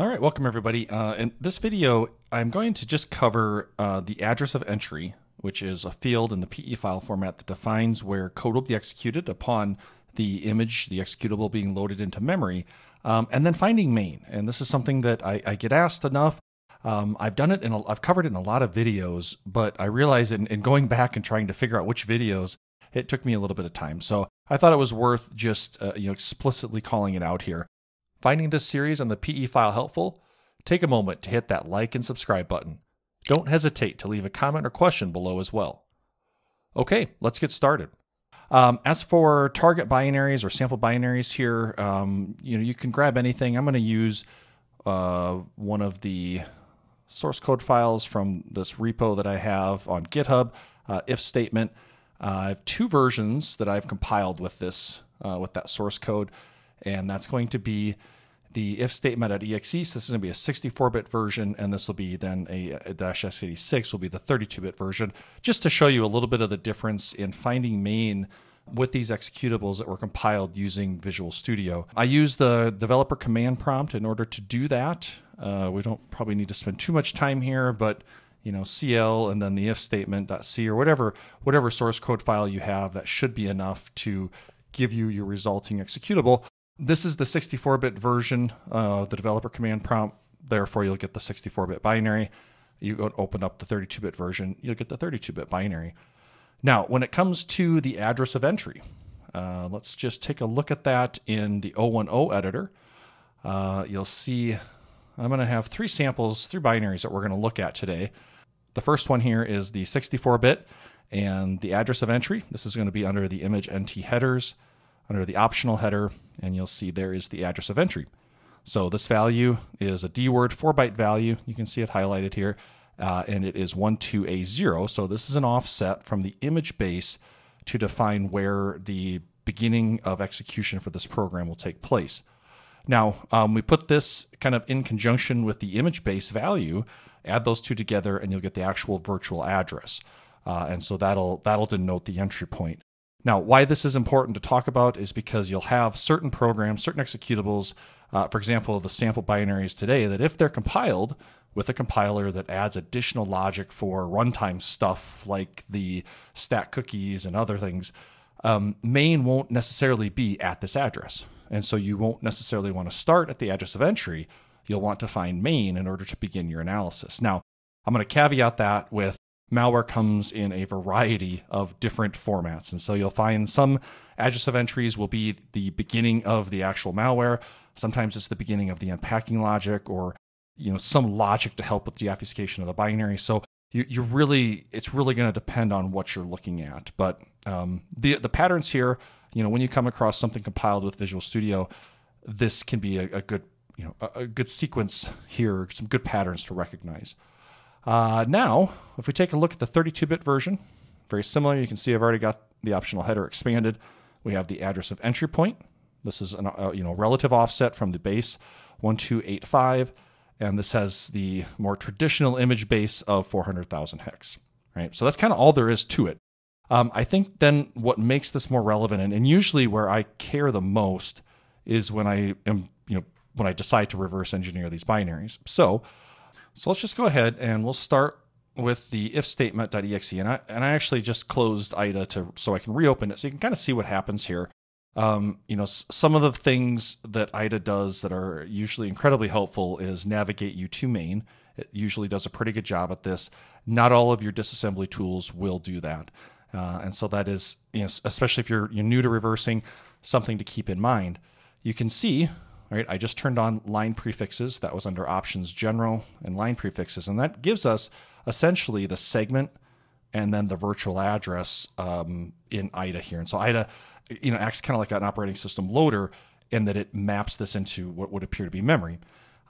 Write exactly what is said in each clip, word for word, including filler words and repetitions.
All right, welcome everybody. Uh, in this video, I'm going to just cover uh, the address of entry, which is a field in the P E file format that defines where code will be executed upon the image, the executable being loaded into memory, um, and then finding main. And this is something that I, I get asked enough. Um, I've done it, in a, I've covered it in a lot of videos, but I realized in, in going back and trying to figure out which videos, it took me a little bit of time. So I thought it was worth just uh, you know, explicitly calling it out here. Finding this series on the P E file helpful? Take a moment to hit that like and subscribe button. Don't hesitate to leave a comment or question below as well. Okay, let's get started. Um, as for target binaries or sample binaries here, um, you know, you can grab anything. I'm going to use uh, one of the source code files from this repo that I have on GitHub, uh, if statement. Uh, I have two versions that I've compiled with this, uh, with that source code. And that's going to be the if statement at E X E. So this is going to be a sixty-four bit version, and this will be then a dash x eighty-six will be the thirty-two bit version, just to show you a little bit of the difference in finding main with these executables that were compiled using Visual Studio. I use the developer command prompt in order to do that. Uh, we don't probably need to spend too much time here, but you know, C L and then the if statement dot C or whatever, whatever source code file you have, that should be enough to give you your resulting executable. This is the sixty-four bit version of the developer command prompt. Therefore, you'll get the sixty-four bit binary. You open up the thirty-two bit version, you'll get the thirty-two bit binary. Now, when it comes to the address of entry, uh, let's just take a look at that in the oh ten editor. Uh, you'll see I'm going to have three samples, three binaries that we're going to look at today. The first one here is the sixty-four bit and the address of entry. This is going to be under the image N T headers, under the optional header, and you'll see there is the address of entry. So this value is a D word four byte value. You can see it highlighted here, uh, and it is one two A zero. So this is an offset from the image base to define where the beginning of execution for this program will take place. Now, um, we put this kind of in conjunction with the image base value, add those two together, and you'll get the actual virtual address. Uh, and so that'll, that'll denote the entry point. Now, why this is important to talk about is because you'll have certain programs, certain executables, uh, for example, the sample binaries today, that if they're compiled with a compiler that adds additional logic for runtime stuff like the stack cookies and other things, um, main won't necessarily be at this address. And so you won't necessarily want to start at the address of entry. You'll want to find main in order to begin your analysis. Now, I'm going to caveat that with malware comes in a variety of different formats. And so you'll find some address of entries will be the beginning of the actual malware. Sometimes it's the beginning of the unpacking logic, or you know, some logic to help with the obfuscation of the binary. So you, you really, it's really going to depend on what you're looking at. But um, the, the patterns here, you know, when you come across something compiled with Visual Studio, this can be a, a good, you know, a, a good sequence here, some good patterns to recognize. Uh, now, if we take a look at the thirty-two bit version, very similar. You can see I've already got the optional header expanded. We have the address of entry point. This is an, uh, you know, relative offset from the base one two eight five, and this has the more traditional image base of four hundred thousand hex. Right, so that's kind of all there is to it. Um, I think then what makes this more relevant, and, and usually where I care the most, is when I am, you know, when I decide to reverse engineer these binaries. So. So let's just go ahead and we'll start with the if statement.exe. And I, and I actually just closed I D A to, so I can reopen it so you can kind of see what happens here. Um, you know, some of the things that I D A does that are usually incredibly helpful is navigate you to main. It usually does a pretty good job at this. Not all of your disassembly tools will do that. Uh, and so that is, you know, especially if you're, you're new to reversing, something to keep in mind. You can see. All right, I just turned on line prefixes. That was under options general and line prefixes. And that gives us essentially the segment and then the virtual address um, in I D A here. And so I D A, you know, acts kind of like an operating system loader in that it maps this into what would appear to be memory.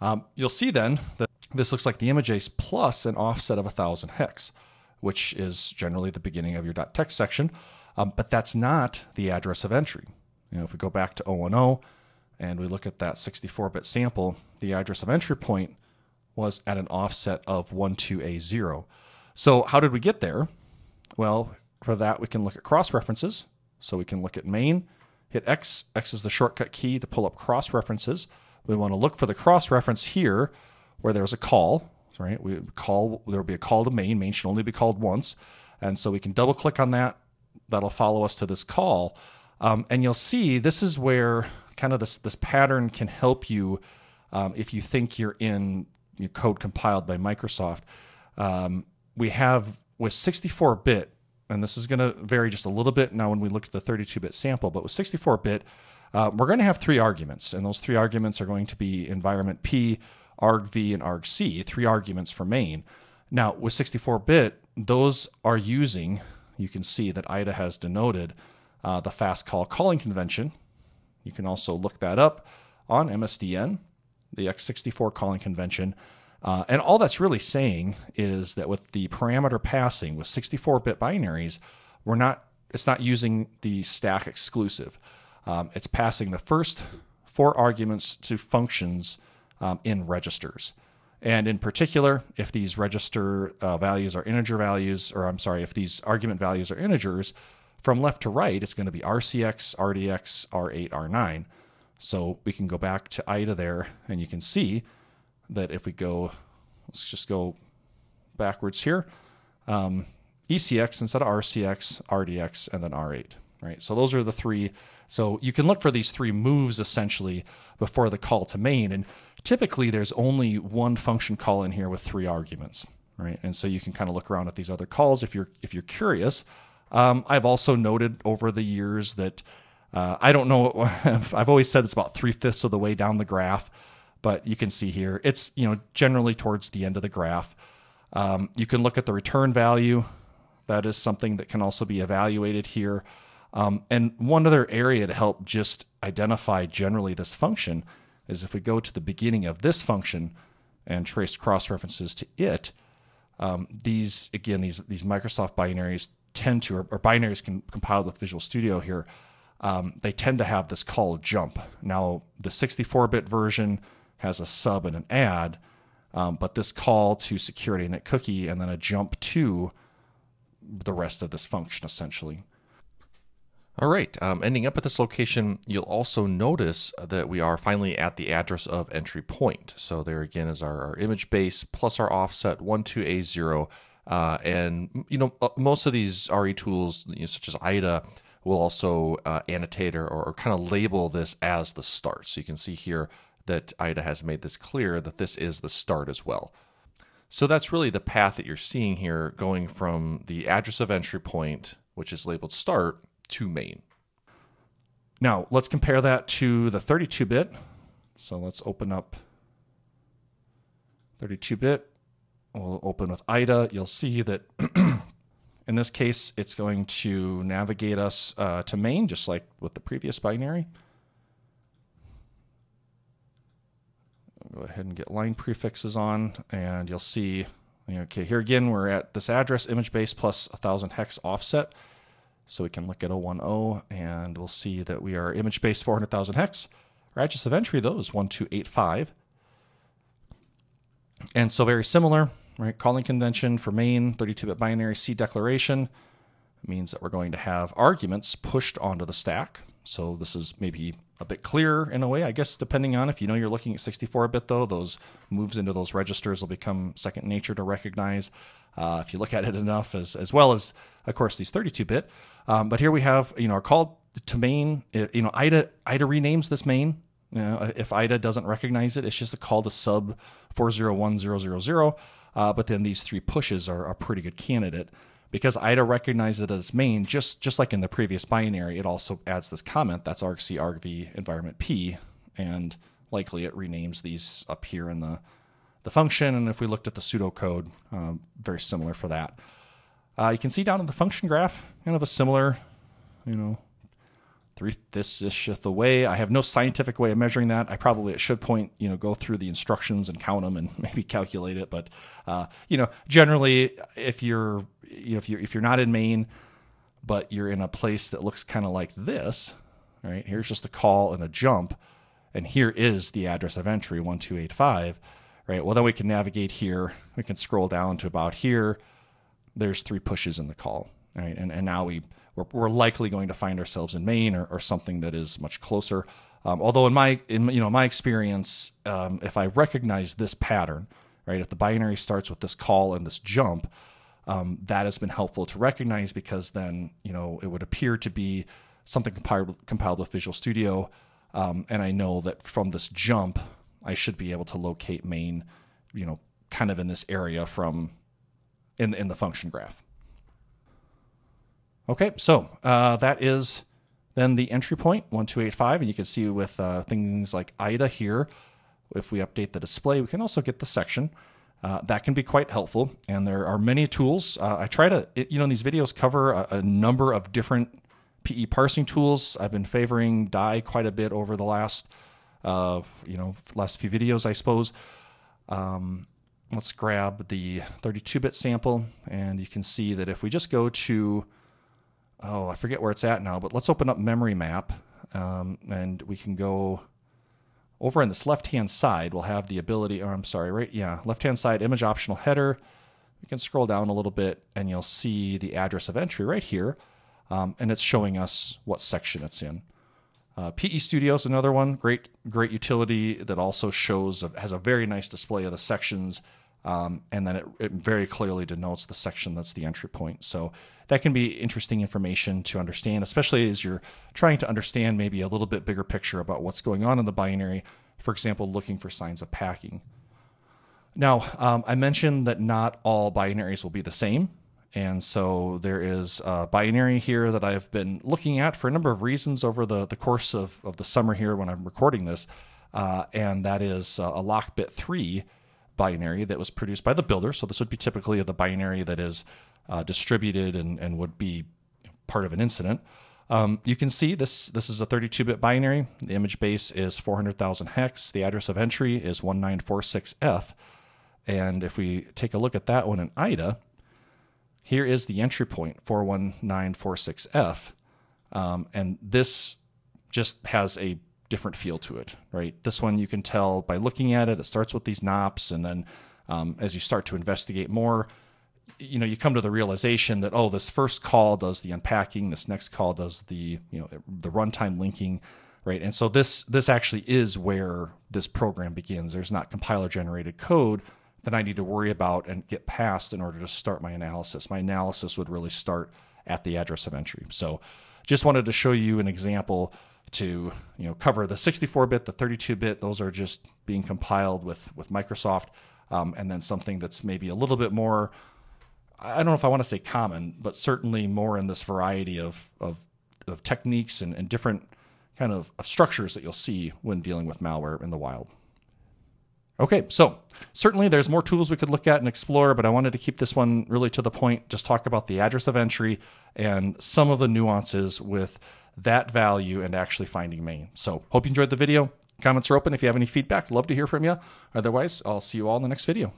Um, you'll see then that this looks like the image base plus an offset of one thousand hex, which is generally the beginning of your .text section. Um, but that's not the address of entry. You know, if we go back to oh ten, and we look at that sixty-four bit sample, the address of entry point was at an offset of one two A zero. So how did we get there? Well, for that, we can look at cross-references. So we can look at main, hit X. X is the shortcut key to pull up cross-references. We want to look for the cross-reference here where there's a call, right? We call, there'll be a call to main. Main should only be called once. And so we can double click on that. That'll follow us to this call. Um, and you'll see this is where kind of this, this pattern can help you um, if you think you're in your code compiled by Microsoft. Um, we have with sixty-four bit, and this is going to vary just a little bit now when we look at the thirty-two bit sample, but with sixty-four bit, uh, we're going to have three arguments, and those three arguments are going to be environment P, argv, and argc, three arguments for main. Now, with sixty-four bit, those are using, you can see that I D A has denoted uh, the fast call calling convention. You can also look that up on M S D N, the x sixty-four calling convention. Uh, and all that's really saying is that with the parameter passing with sixty-four bit binaries, we're not, it's not using the stack exclusive. Um, it's passing the first four arguments to functions um, in registers. And in particular, if these register uh, values are integer values, or I'm sorry, if these argument values are integers, from left to right, it's going to be R C X, R D X, R eight, R nine. So we can go back to I D A there, and you can see that if we go, let's just go backwards here, um, E C X instead of R C X, R D X, and then R eight, right? So those are the three. So you can look for these three moves essentially before the call to main. And typically there's only one function call in here with three arguments, right? And so you can kind of look around at these other calls if you're, if you're curious. Um, I've also noted over the years that, uh, I don't know, I've always said it's about three-fifths of the way down the graph, but you can see here, it's, you know, generally towards the end of the graph. Um, you can look at the return value. That is something that can also be evaluated here. Um, and one other area to help just identify generally this function is if we go to the beginning of this function and trace cross-references to it, um, these, again, these, these Microsoft binaries tend to, or, or binaries can, compiled with Visual Studio here, um, they tend to have this call jump. Now, the sixty-four bit version has a sub and an add, um, but this call to security init cookie and then a jump to the rest of this function essentially. All right, um, ending up at this location, you'll also notice that we are finally at the address of entry point. So there again is our, our image base plus our offset one two A zero. Uh, and you know, most of these R E tools, you know, such as I D A, will also uh, annotate or, or kind of label this as the start. So you can see here that I D A has made this clear that this is the start as well. So that's really the path that you're seeing here, going from the address of entry point, which is labeled start, to main. Now let's compare that to the thirty-two bit. So let's open up thirty-two bit. We'll open with I D A. You'll see that in this case, it's going to navigate us uh, to main, just like with the previous binary. Go ahead and get line prefixes on, and you'll see, okay, here again, we're at this address image base plus one thousand hex offset. So we can look at zero one zero, and we'll see that we are image base four hundred thousand hex. Our address of entry, though, is one two eight five. And so very similar, right? Calling convention for main, thirty-two bit binary C declaration. It means that we're going to have arguments pushed onto the stack. So this is maybe a bit clearer in a way, I guess, depending on if you know you're looking at sixty-four bit, though, those moves into those registers will become second nature to recognize uh, if you look at it enough, as, as well as, of course, these thirty-two bit. Um, but here we have, you know, our call to main. You know, I D A, I D A renames this main. You know, if I D A doesn't recognize it, it's just a call to sub four zero one zero zero zero. Uh, but then these three pushes are a pretty good candidate. Because I D A recognized it as main, just, just like in the previous binary, it also adds this comment, that's argc, argv, environment P, and likely it renames these up here in the, the function, and if we looked at the pseudocode, um, very similar for that. Uh, you can see down in the function graph, kind of a similar, you know, three-fifths-ish of the way. I have no scientific way of measuring that. I probably, at should point, you know, go through the instructions and count them and maybe calculate it. But, uh, you know, generally, if you're, you know, if you're, if you're not in main, but you're in a place that looks kind of like this, right? Here's just a call and a jump. And here is the address of entry, one two eight five, right? Well, then we can navigate here. We can scroll down to about here. There's three pushes in the call, right? And, and now we... We're likely going to find ourselves in main or, or something that is much closer. Um, although in my in you know my experience, um, if I recognize this pattern, right, if the binary starts with this call and this jump, um, that has been helpful to recognize, because then you know it would appear to be something compiled compiled with Visual Studio, um, and I know that from this jump I should be able to locate main, you know, kind of in this area from in in the function graph. Okay, so uh, that is then the entry point, one two eight five, and you can see with uh, things like I D A here, if we update the display, we can also get the section. Uh, that can be quite helpful, and there are many tools. Uh, I try to, you know, in these videos cover a, a number of different P E parsing tools. I've been favoring D I E quite a bit over the last, uh, you know, last few videos, I suppose. Um, let's grab the thirty-two bit sample, and you can see that if we just go to, oh, I forget where it's at now, but let's open up memory map, um, and we can go over on this left-hand side. We'll have the ability, oh, I'm sorry, right? Yeah, left-hand side, image optional header. We can scroll down a little bit, and you'll see the address of entry right here, um, and it's showing us what section it's in. Uh, P E Studio is another one, great, great utility that also shows, has a very nice display of the sections, um, and then it, it very clearly denotes the section that's the entry point. So that can be interesting information to understand, especially as you're trying to understand maybe a little bit bigger picture about what's going on in the binary, for example, looking for signs of packing. Now, um, I mentioned that not all binaries will be the same, and so there is a binary here that I've been looking at for a number of reasons over the, the course of, of the summer here when I'm recording this, uh, and that is a LockBit three binary that was produced by the builder. So this would be typically the binary that is Uh, distributed and, and would be part of an incident. Um, you can see this, this is a thirty-two bit binary. The image base is four hundred thousand hex. The address of entry is one nine four six F. And if we take a look at that one in I D A, here is the entry point, four one nine four six F. Um, and this just has a different feel to it, right? This one you can tell by looking at it. It starts with these N O Ps, and then um, as you start to investigate more, you know, you come to the realization that, oh, this first call does the unpacking, this next call does the, you know, the runtime linking, right? And so this this actually is where this program begins. There's not compiler-generated code that I need to worry about and get past in order to start my analysis. My analysis would really start at the address of entry. So just wanted to show you an example to, you know, cover the sixty-four bit, the thirty-two bit. Those are just being compiled with, with Microsoft, um, and then something that's maybe a little bit more, I don't know if I want to say common, but certainly more in this variety of of, of techniques and, and different kind of, of structures that you'll see when dealing with malware in the wild. Okay, so certainly there's more tools we could look at and explore, but I wanted to keep this one really to the point, just talk about the address of entry and some of the nuances with that value and actually finding main. So hope you enjoyed the video. Comments are open. If you have any feedback, love to hear from you. Otherwise, I'll see you all in the next video.